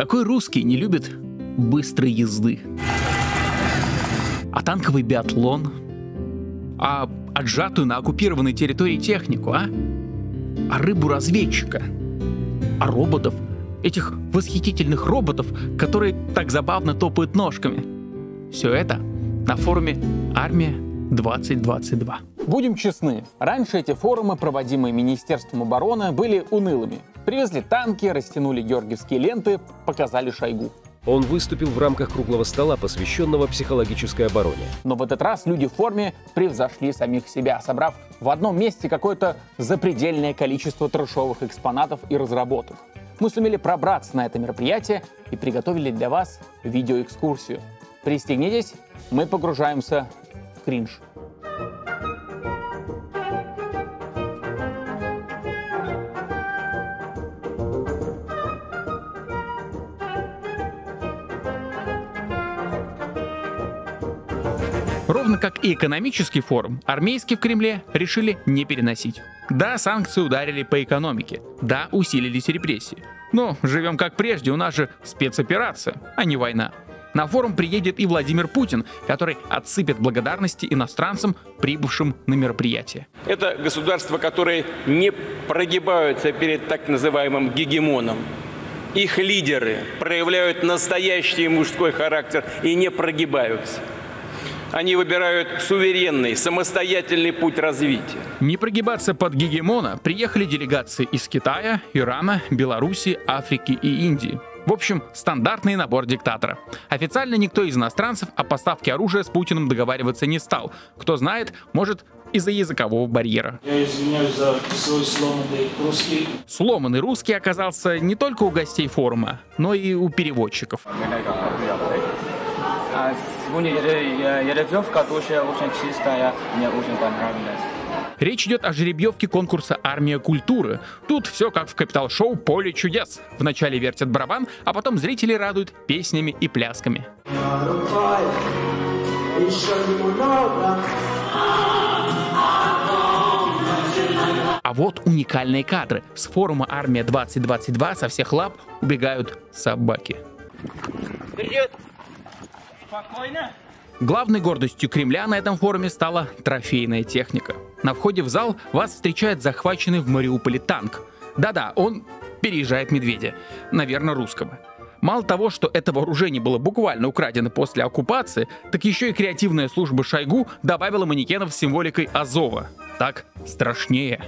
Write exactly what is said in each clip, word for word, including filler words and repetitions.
Какой русский не любит быстрой езды? А танковый биатлон? А отжатую на оккупированной территории технику, а? А рыбу-разведчика? А роботов? Этих восхитительных роботов, которые так забавно топают ножками? Все это на форуме «Армия двадцать двадцать два». Будем честны, раньше эти форумы, проводимые Министерством обороны, были унылыми. Привезли танки, растянули георгиевские ленты, показали Шойгу. Он выступил в рамках круглого стола, посвященного психологической обороне. Но в этот раз люди в форме превзошли самих себя, собрав в одном месте какое-то запредельное количество трэшовых экспонатов и разработок. Мы сумели пробраться на это мероприятие и приготовили для вас видеоэкскурсию. Пристегнитесь, мы погружаемся в кринж. Ровно как и экономический форум, армейский в Кремле решили не переносить. Да, санкции ударили по экономике, да, усилились репрессии. Но живем как прежде, у нас же спецоперация, а не война. На форум приедет и Владимир Путин, который отсыпет благодарности иностранцам, прибывшим на мероприятие. Это государства, которые не прогибаются перед так называемым гегемоном. Их лидеры проявляют настоящий мужской характер и не прогибаются. Они выбирают суверенный, самостоятельный путь развития. Не прогибаться под гегемона приехали делегации из Китая, Ирана, Беларуси, Африки и Индии. В общем, стандартный набор диктатора. Официально никто из иностранцев о поставке оружия с Путиным договариваться не стал. Кто знает, может, из-за языкового барьера. Я извиняюсь за свой сломанный русский. Сломанный русский оказался не только у гостей форума, но и у переводчиков. Сегодня жеребьевка тоже очень чистая, мне очень понравилось. Речь идет о жеребьевке конкурса «Армия культуры». Тут все как в капитал-шоу «Поле чудес». Вначале вертят барабан, а потом зрители радуют песнями и плясками. А вот уникальные кадры. С форума «Армия двадцать двадцать два» со всех лап убегают собаки. Привет! Спокойно. Главной гордостью Кремля на этом форуме стала трофейная техника. На входе в зал вас встречает захваченный в Мариуполе танк. Да-да, он переезжает медведя. Наверное, русского. Мало того, что это вооружение было буквально украдено после оккупации, так еще и креативная служба Шойгу добавила манекенов с символикой Азова. Так страшнее.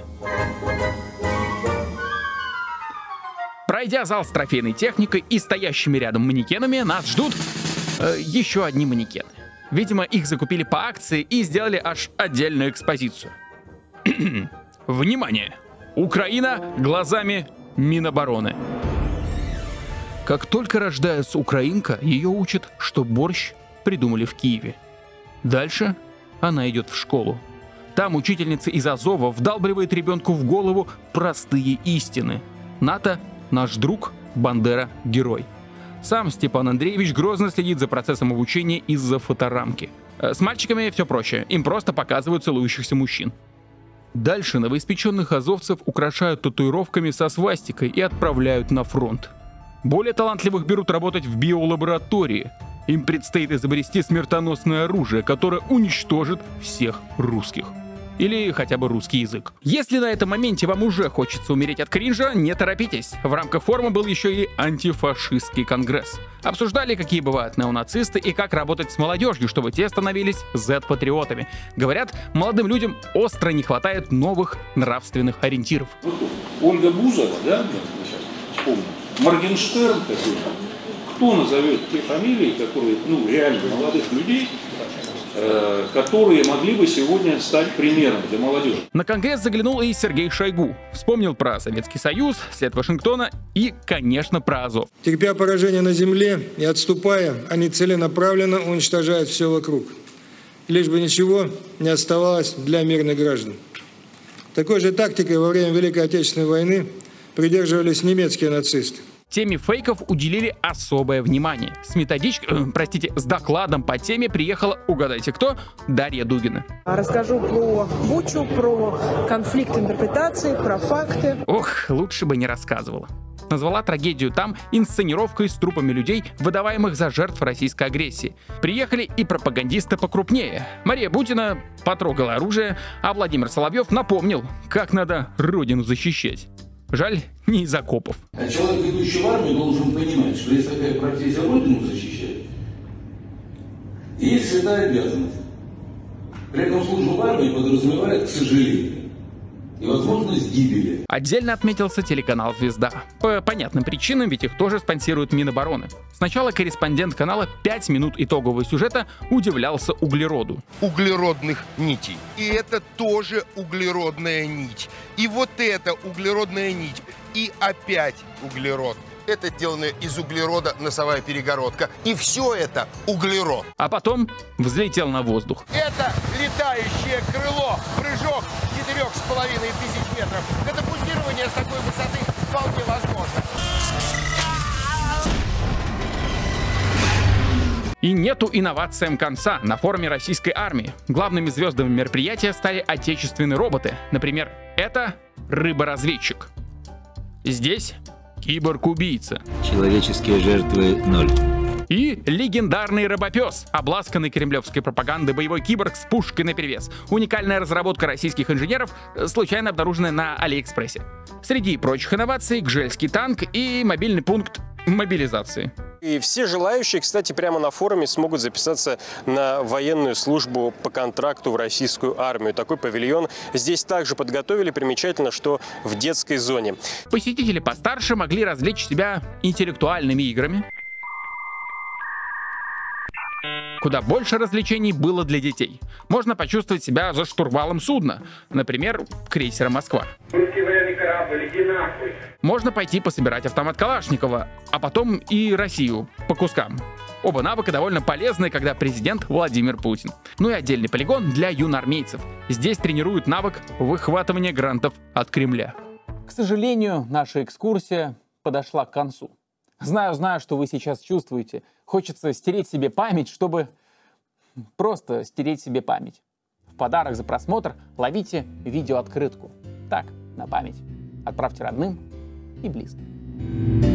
Пройдя зал с трофейной техникой и стоящими рядом манекенами, нас ждут... еще одни манекены. Видимо, их закупили по акции и сделали аж отдельную экспозицию. Внимание! Украина глазами Минобороны. Как только рождается украинка, ее учат, что борщ придумали в Киеве. Дальше она идет в школу. Там учительница из Азова вдалбливает ребенку в голову простые истины. НАТО — наш друг, Бандера — герой. Сам Степан Андреевич грозно следит за процессом обучения из-за фоторамки. С мальчиками все проще, им просто показывают целующихся мужчин. Дальше новоиспеченных азовцев украшают татуировками со свастикой и отправляют на фронт. Более талантливых берут работать в биолаборатории. Им предстоит изобрести смертоносное оружие, которое уничтожит всех русских. Или хотя бы русский язык. Если на этом моменте вам уже хочется умереть от кринжа, не торопитесь. В рамках форума был еще и антифашистский конгресс. Обсуждали, какие бывают неонацисты и как работать с молодежью, чтобы те становились зет-патриотами. Говорят, молодым людям остро не хватает новых нравственных ориентиров. Вот Ольга Бузова, да, сейчас вспомню, Моргенштерн какой-то. Кто назовет те фамилии, которые, ну, реально молодых людей, которые могли бы сегодня стать примером для молодежи. На конгресс заглянул и Сергей Шойгу. Вспомнил про Советский Союз, след Вашингтона и, конечно, про Азов. Терпя поражение на земле и отступая, они целенаправленно уничтожают все вокруг. Лишь бы ничего не оставалось для мирных граждан. Такой же тактикой во время Великой Отечественной войны придерживались немецкие нацисты. Теме фейков уделили особое внимание. С методичкой, простите, с докладом по теме приехала, угадайте кто, Дарья Дугина. Расскажу про Бучу, про конфликт интерпретации, про факты. Ох, лучше бы не рассказывала. Назвала трагедию там инсценировкой с трупами людей, выдаваемых за жертв российской агрессии. Приехали и пропагандисты покрупнее. Мария Бутина потрогала оружие, а Владимир Соловьев напомнил, как надо родину защищать. Жаль, не из окопов. А человек, идущий в армию, должен понимать, что есть такая профессия — родину защищать, и есть святая обязанность. При этом служба в армии подразумевает, к сожалению, и возможность гибели. Отдельно отметился телеканал «Звезда». По понятным причинам, ведь их тоже спонсируют Минобороны. Сначала корреспондент канала пять минут итогового сюжета удивлялся углероду. Углеродных нитей. И это тоже углеродная нить. И вот это углеродная нить. И опять углерод. Это сделанная из углерода носовая перегородка. И все это углерод. А потом взлетел на воздух. Это летающее крыло. Прыжок четырех с половиной тысяч метров. Катапультирование с такой высоты вполне возможно. И нету инновациям конца на форуме российской армии. Главными звездами мероприятия стали отечественные роботы. Например, это рыба-разведчик. Здесь... киборг-убийца. Человеческие жертвы ноль. И легендарный робопес, обласканный кремлевской пропагандой боевой киборг с пушкой наперевес. Уникальная разработка российских инженеров, случайно обнаруженная на Алиэкспрессе. Среди прочих инноваций — Гжельский танк и мобильный пункт мобилизации. И все желающие, кстати, прямо на форуме смогут записаться на военную службу по контракту в российскую армию. Такой павильон здесь также подготовили. Примечательно, что в детской зоне. Посетители постарше могли развлечь себя интеллектуальными играми. Куда больше развлечений было для детей. Можно почувствовать себя за штурвалом судна. Например, крейсера «Москва». Можно пойти пособирать автомат Калашникова, а потом и Россию по кускам. Оба навыка довольно полезны, когда президент Владимир Путин. Ну и отдельный полигон для юнармейцев. Здесь тренируют навык выхватывания грантов от Кремля. К сожалению, наша экскурсия подошла к концу. Знаю, знаю, что вы сейчас чувствуете. Хочется стереть себе память, чтобы просто стереть себе память. В подарок за просмотр ловите видеооткрытку. Так, на память. Отправьте родным и близким.